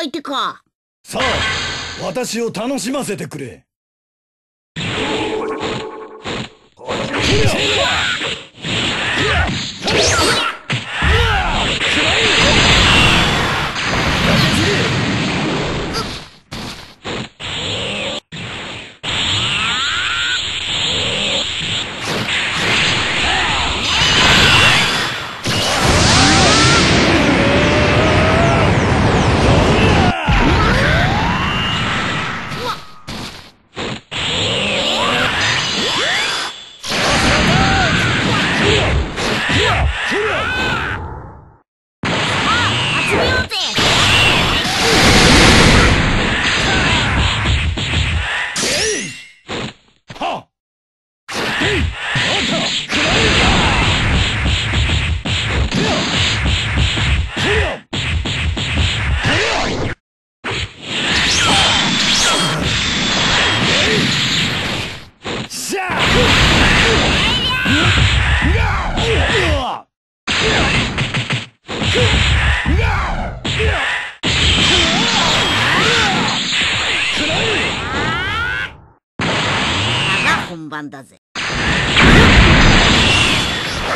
相手か。さあ、私を楽しませてくれ。本番だぜ。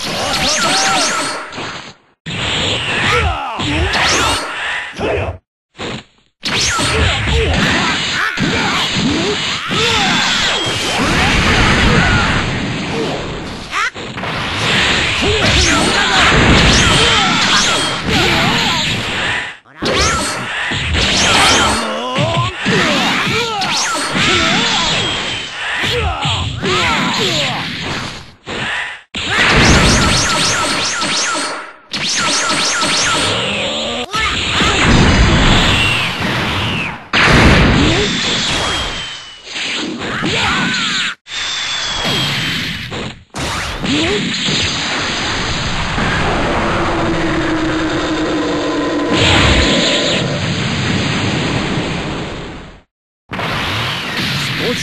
少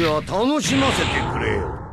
しは楽しませてくれよ。